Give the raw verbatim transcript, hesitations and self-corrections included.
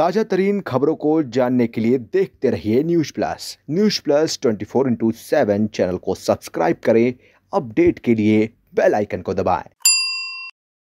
ताज़ा तरीन खबरों को जानने के लिए देखते रहिए news plus news plus twenty four into seven channel को सब्सक्राइब करें। अपडेट के लिए बेल आइकन को दबाएं।